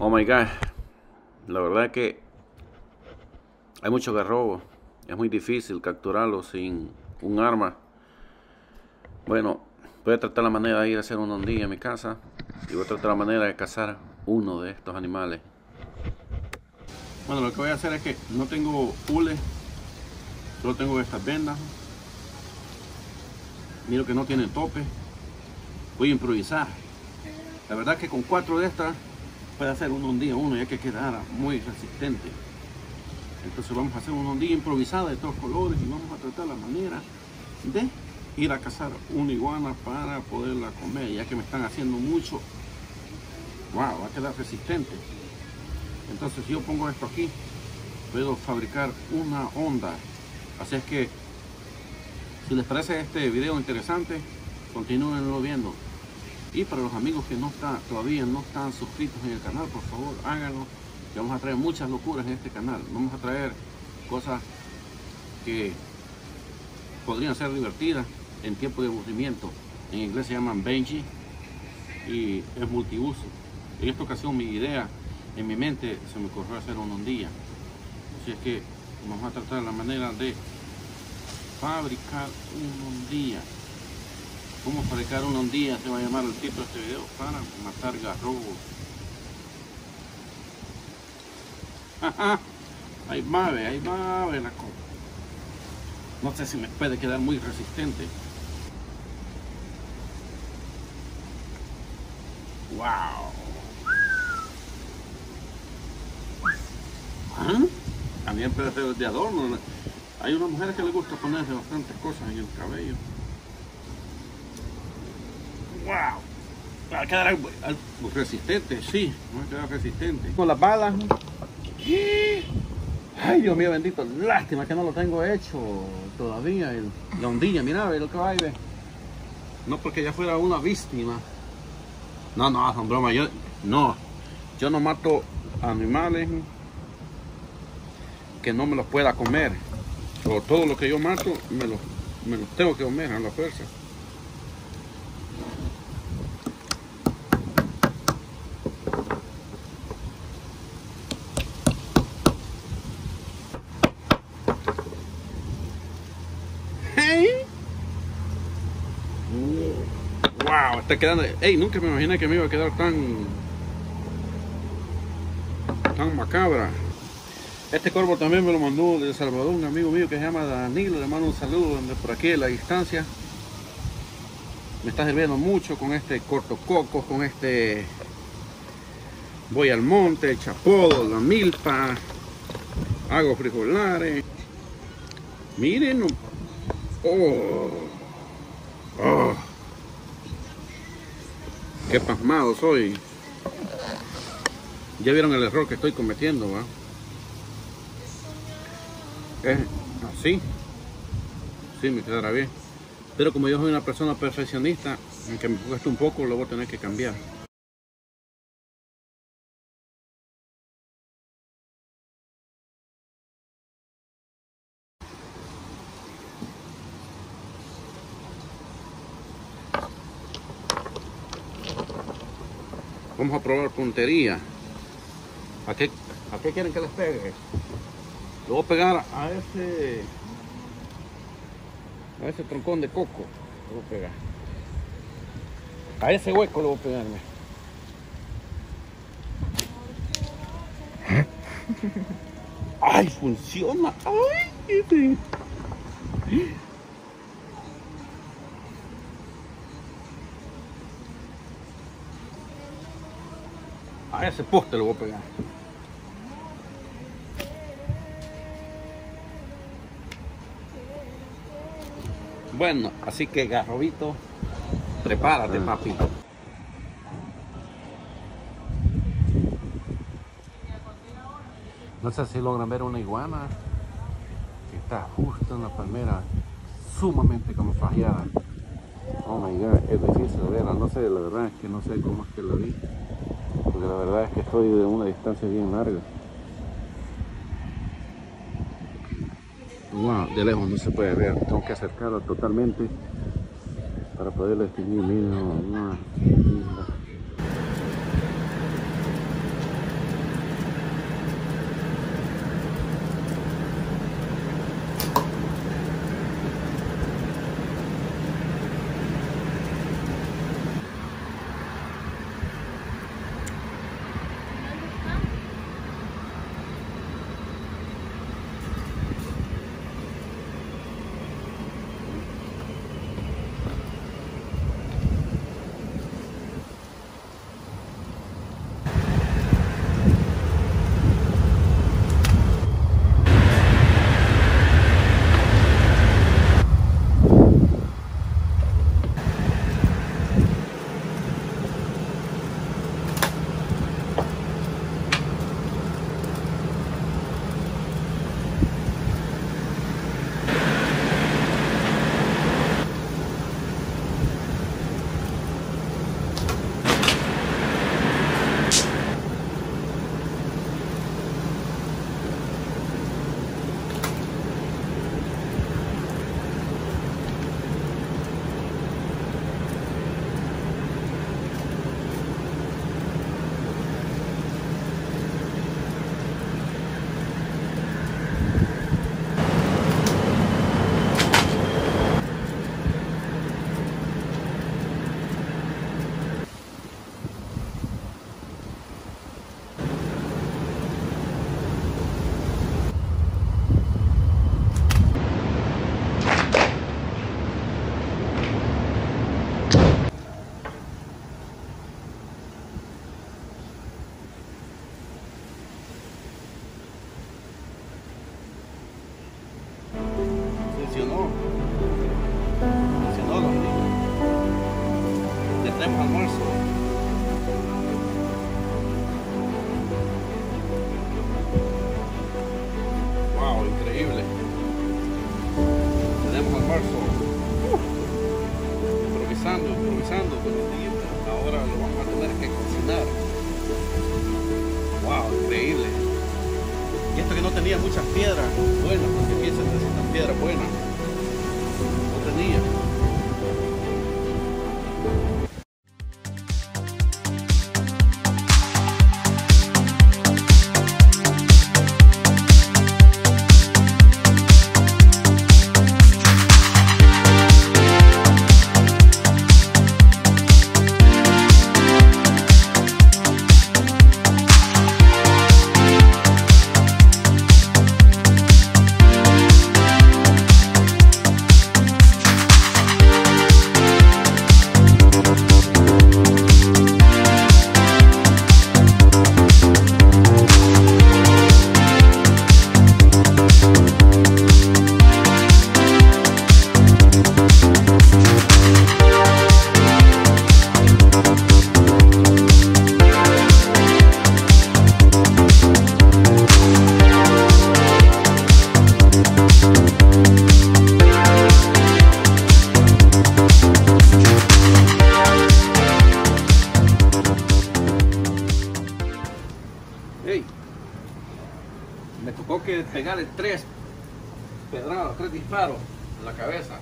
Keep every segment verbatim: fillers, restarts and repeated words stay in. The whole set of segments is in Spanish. Oh my god. La verdad que hay mucho garrobo. Es muy difícil capturarlo sin un arma. Bueno, voy a tratar la manera de ir a hacer un ondillo en mi casa. Y voy a tratar la manera de cazar uno de estos animales. Bueno, lo que voy a hacer es que no tengo hule. Solo tengo estas vendas. Miro que no tiene tope. Voy a improvisar. La verdad que con cuatro de estas puede hacer un ondillo uno, ya que quedara muy resistente. Entonces vamos a hacer un ondillo improvisado de todos colores y vamos a tratar la manera de ir a cazar una iguana para poderla comer, ya que me están haciendo mucho. Wow, va a quedar resistente. Entonces si yo pongo esto aquí, puedo fabricar una onda. Así es que si les parece este video interesante, continúenlo viendo. Y para los amigos que no están, todavía no están suscritos en el canal, por favor háganlo. Que vamos a traer muchas locuras en este canal. Vamos a traer cosas que podrían ser divertidas en tiempo de aburrimiento. En inglés se llaman Benji y es multiuso. En esta ocasión mi idea, en mi mente, se me ocurrió hacer una ondilla. Así es que vamos a tratar la manera de fabricar una ondilla. Cómo fabricar una ondilla se va a llamar el título de este video, para matar garrobos. Ahí va, ve, ahí va, ve la cosa. No sé si me puede quedar muy resistente. Wow. ¿Ah? También puede ser de adorno. Hay unas mujeres que les gusta ponerse bastantes cosas en el cabello. Wow, va a quedar resistente, sí, va a quedar resistente. Con las balas. Ay, Dios mío bendito, lástima que no lo tengo hecho todavía. El, la ondilla, mira, ve lo que va y ve. No porque ya fuera una víctima. No, no, son bromas, yo no. Yo no mato animales que no me los pueda comer. O todo lo que yo mato me los, me los tengo que comer a la fuerza. Wow, está quedando. Ey, nunca me imaginé que me iba a quedar tan tan macabra. Este corvo también me lo mandó de El Salvador un amigo mío que se llama Danilo. Le mando un saludo desde por aquí a la distancia. Me está sirviendo mucho con este cortococos, con este voy al monte, el chapodo, la milpa, hago frijolares. Miren, oh, oh. Qué pasmado soy. Ya vieron el error que estoy cometiendo, ¿va? Es así. Sí, me quedará bien. Pero como yo soy una persona perfeccionista, aunque me cueste un poco, lo voy a tener que cambiar. Vamos a probar puntería. ¿A qué, a qué quieren que les pegue? Lo voy a pegar a ese, a ese troncón de coco. Lo voy a pegar. A ese hueco lo voy a pegarme. ¡Ay, funciona! ¡Ay! A ese poste lo voy a pegar. Bueno, así que garrobito, prepárate, papi. No sé si logran ver una iguana que está justo en la palmera, sumamente camuflajeada. Oh my god, es difícil verla. No sé, la verdad es que no sé cómo es que la vi. Porque la verdad es que estoy de una distancia bien larga. Wow, de lejos no se puede ver. Tengo que acercarla totalmente para poder distinguir. Mira, mira. tenía muchas piedras buenas, porque piensan que son las piedras buenas. No tenía. Me tocó que pegarle tres pedradas, tres disparos en la cabeza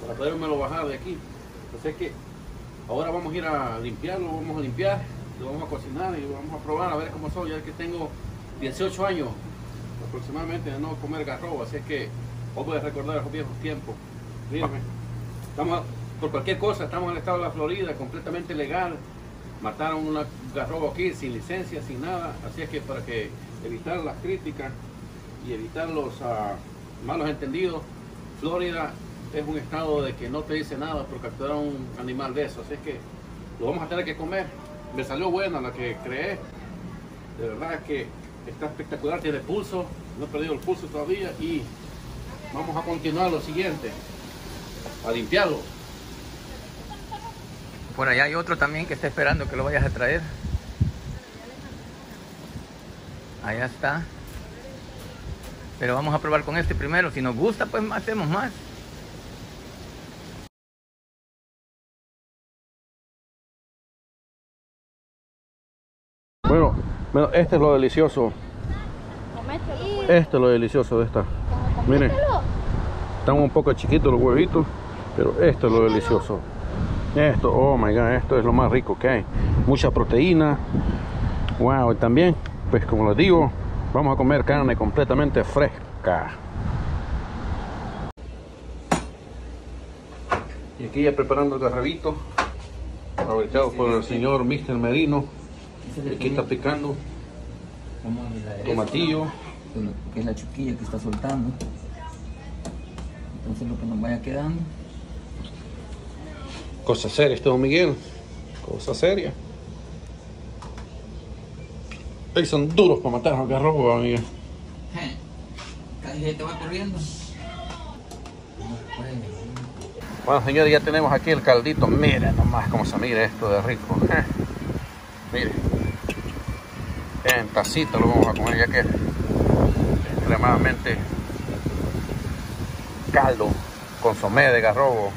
para podérmelo bajar de aquí. Así que ahora vamos a ir a limpiarlo, vamos a limpiar, lo vamos a cocinar y lo vamos a probar a ver cómo soy. Ya que tengo dieciocho años aproximadamente de no comer garrobo, así que os voy a recordar los viejos tiempos. Mírame, estamos por cualquier cosa, estamos en el estado de la Florida, completamente legal. Mataron una garrobo aquí sin licencia, sin nada, así es que para que evitar las críticas y evitar los uh, malos entendidos, Florida es un estado de que no te dice nada por capturar un animal de eso, así es que lo vamos a tener que comer. Me salió buena la que creé, de verdad que está espectacular, tiene pulso, no he perdido el pulso todavía y vamos a continuar lo siguiente, a limpiarlo. Por allá hay otro también que está esperando que lo vayas a traer. Allá está. Pero vamos a probar con este primero. Si nos gusta, pues hacemos más. Bueno, este es lo delicioso. Este es lo delicioso de esta. Miren, están un poco chiquitos los huevitos, pero esto es lo delicioso. Esto, oh my god, esto es lo más rico que hay. Mucha proteína. Wow, y también, pues como les digo, vamos a comer carne completamente fresca. Y aquí ya preparando el garrabito, fabricado por el señor mister Merino. Aquí está picando tomatillo. Que es la chiquilla que está soltando. Entonces lo que nos vaya quedando. Cosa seria, este don Miguel. Cosa seria. Ellos son duros para matar a los garrobos, amiga. Casi te va corriendo. Bueno, señores, ya tenemos aquí el caldito. Miren nomás cómo se mira esto de rico. ¿Eh? Miren. En tacita lo vamos a comer ya que es extremadamente caldo, consomé de garrobo.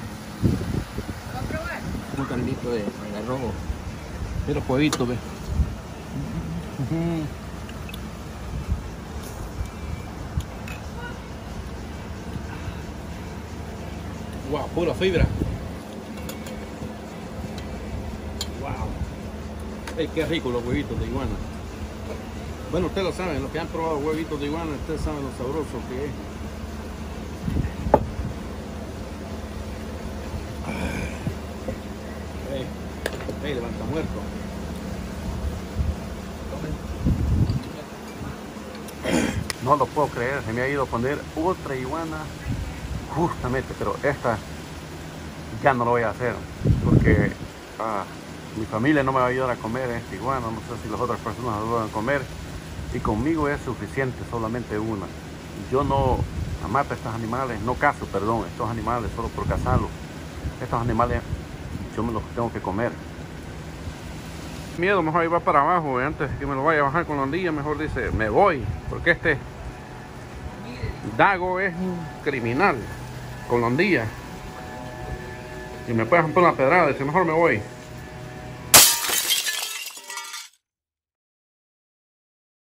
Un caldito de garrobo. De los huevitos, ve. Uh-huh. Wow, pura fibra. Wow. Hey, qué rico los huevitos de iguana. Bueno, ustedes lo saben, los que han probado huevitos de iguana, ustedes saben lo sabroso que es. Hey, levanta muerto. No lo puedo creer, se me ha ido a poner otra iguana justamente, pero esta ya no lo voy a hacer porque ah, mi familia no me va a ayudar a comer esta iguana, no sé si las otras personas lo van a comer y conmigo es suficiente solamente una. Yo no mato estos animales, no cazo, perdón, estos animales solo por cazarlos. Estos animales yo me los tengo que comer. Miedo, mejor ahí va para abajo, eh, antes que me lo vaya a bajar con la ondilla, mejor dice, me voy, porque este Dago es un criminal con la ondilla y me puede poner la pedrada, dice, mejor me voy.